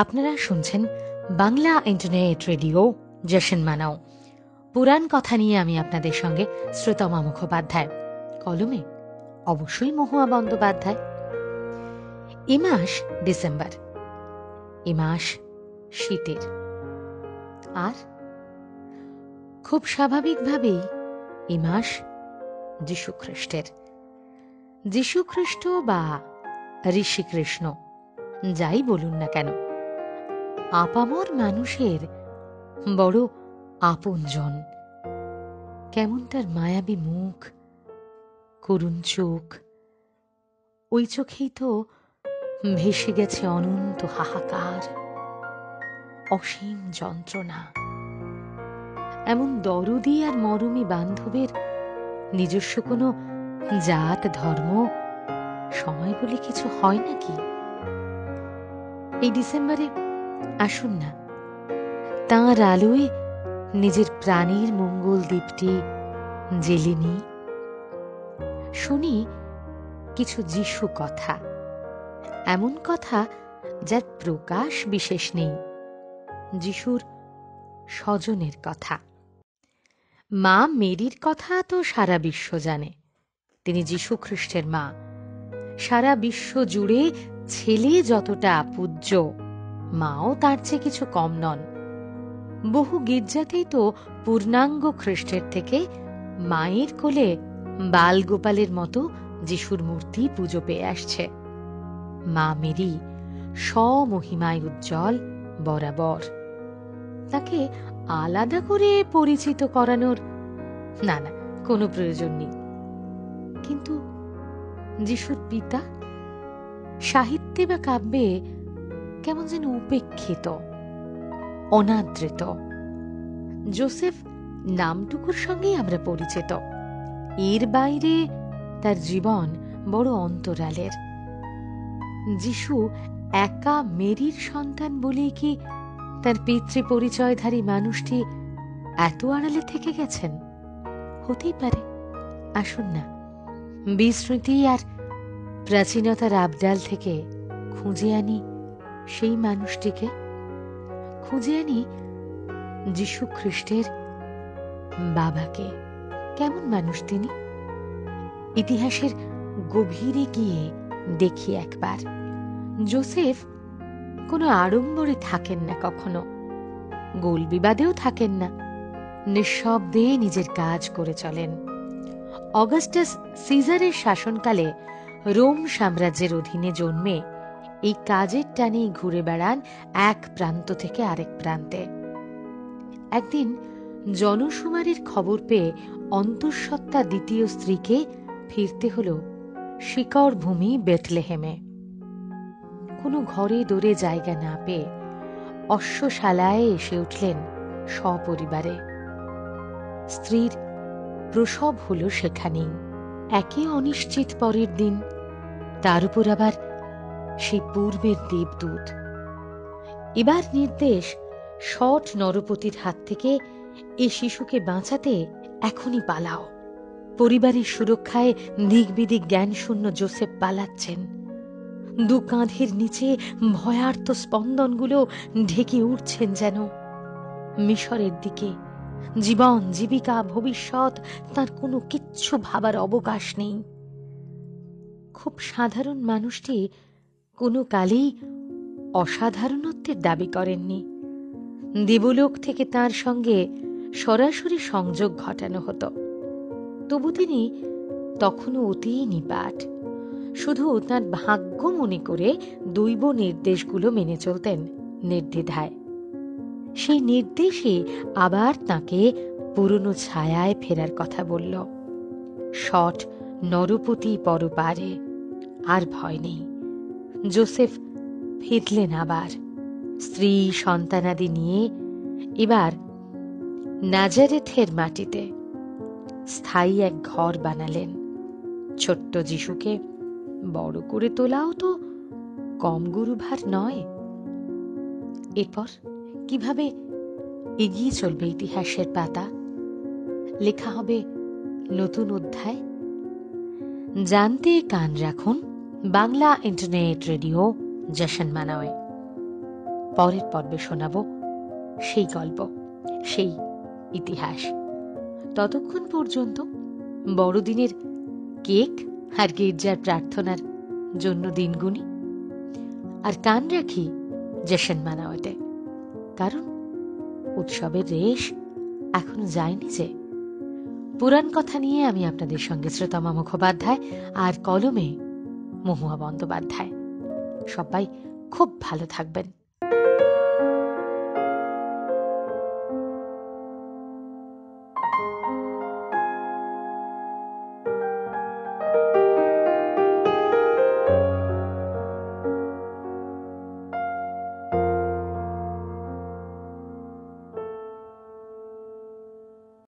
আপনারা শুনছেন Bangla internet radio Jashan Manao. পুরাণ কথা নিয়ে আমি আপনাদের সঙ্গে শ্রীতমা মুখোপাধ্যায়, কলমে অবশ্যই মহুয়া বন্দ্যোপাধ্যায়। এ মাস ডিসেম্বর, এ মাস শীতের, আর খুব স্বাভাবিকভাবেই এ মাস যীশুখ্রিস্টের। যীশুখ্রিস্ট বা ঋষিকৃষ্ণ যাই বলুন না কেন, আপামর মানুষের বড় আপনজন। কেমন তার মায়াবী মুখ, করুণ চোখ, ওই চোখেই তো ভেসে গেছে অনন্ত হাহাকার, অসীম যন্ত্রণা। এমন দরদি আর মরমী বান্ধবের নিজস্ব কোনো জাত ধর্ম সময় বলে কিছু হয় নাকি? এই ডিসেম্বরে আসুন না তাঁর আলোয় নিজের প্রাণের মঙ্গল দ্বীপটি জেলে নিই, শুনি কিছু যিশু কথা, এমন কথা যার প্রকাশ বিশেষ নেই, যিশুর স্বজনের কথা। মা মেরির কথা তো সারা বিশ্ব জানে, তিনি যিশু খ্রিস্টের মা। সারা বিশ্ব জুড়ে ছেলে যতটা পূজ্য, মাও তার চেয়ে কিছু কম নন। বহু গির্জাতেই তো পূর্ণাঙ্গ খ্রিস্টের থেকে মায়ের কোলে বাল গোপালের মতো যিশুর মূর্তি পুজো পেয়ে আসছে। মা মেরি স্বমহিমায় উজ্জ্বল বরাবর, তাকে আলাদা করে পরিচিত করানোর না কোনো প্রয়োজন নেই। কিন্তু যিশুর পিতা সাহিত্যে বা কাব্যে কেমন যেন উপেক্ষিত, অনাদৃত। জোসেফ নামটুকুর সঙ্গেই আমরা পরিচিত, এর বাইরে তার জীবন বড় অন্তরালের। যিশু একা মেরির সন্তান বলেই কি তার পিতৃ পরিচয়ধারী মানুষটি এত আড়ালে থেকে গেছেন? হতেই পারে। আসুন না বিস্মৃতি আর প্রাচীনতার আবডাল থেকে খুঁজে আনি সেই মানুষটিকে, খুঁজে আনি যিশু খ্রিস্টের বাবাকে। কেমন মানুষ তিনি! ইতিহাসের গভীরে গিয়ে দেখি একবার, জোসেফ কোনো আড়ম্বরে থাকেন না, কখনো গোল বিবাদেও থাকেন না, নিঃশব্দে নিজের কাজ করে চলেন। অগাস্টাস সিজারের শাসনকালে রোম সাম্রাজ্যের অধীনে জন্মে এই কাজের টানেই ঘুরে বেড়ান এক প্রান্ত থেকে আরেক প্রান্তে। একদিন জনশুমারির খবর পেয়ে অন্তঃসত্ত্বা দ্বিতীয় স্ত্রীকে ফিরতে হল শিকড় ভূমি বেথলেহেমে। কোনো ঘরে দোরে জায়গা না পেয়ে অশ্বশালায় এসে উঠলেন সপরিবারে। স্ত্রীর প্রসব হল সেখানেই, একে অনিশ্চিত পরের দিন, তার উপর আবার সেই পূর্বের দেবদূত। এবার নির্দেশ, শট নরপতির হাত থেকে এ শিশুকে বাঁচাতে এখনই পালাও। পরিবারের সুরক্ষায় দিকবিদিক জ্ঞানশূন্য জোসেফ পালাচ্ছেন। দু কাঁধের নিচে ভয়ার্ত স্পন্দনগুলো ঢেকে উঠছেন যেন। মিশরের দিকে জীবন, জীবিকা, ভবিষ্যৎ, তার কোনো কিচ্ছু ভাবার অবকাশ নেই। খুব সাধারণ মানুষটি কোনো কালেই অসাধারণত্বের দাবি করেননি। দেবলোক থেকে তার সঙ্গে সরাসরি সংযোগ ঘটানো হতো, তবু তিনি তখনও অতি নিপাট। শুধু তার ভাগ্য মনে করে দৈব নির্দেশগুলো মেনে চলতেন নির্দ্বিধায়। সেই নির্দেশে আবার তাকে পুরনো ছায়ায় ফেরার কথা বলল শট নরপতি পরপারে। আর ভয় নেই, জোসেফ ফিরলেন আবার স্ত্রী সন্তানাদি নিয়ে, এবার নাজারেথের মাটিতে স্থায়ী এক ঘর বানালেন। ছোট্ট যিশুকে বড় করে তোলাও তো কম গুরুভার নয়। এরপর কিভাবে এগিয়ে চলবে ইতিহাসের পাতা? লেখা হবে নতুন অধ্যায়। জানতে কান রাখুন বাংলা ইন্টারনেট রেডিও জশন মানাও। পরের পর্বে শোনাব সেই গল্প, সেই ইতিহাস। ততক্ষণ পর্যন্ত বড়দিনের কেক আর গির্জার প্রার্থনার জন্য দিন গুনি আর কান রাখি জশন মানাওতে, কারণ উৎসবের রেশ এখনো যায়নি। যে পুরাণ কথা নিয়ে আমি আপনাদের সঙ্গে শ্রীতমা মুখোপাধ্যায় আর কলমে মহুয়া বন্দ্যোপাধ্যায়। সবাই খুব ভালো থাকবেন।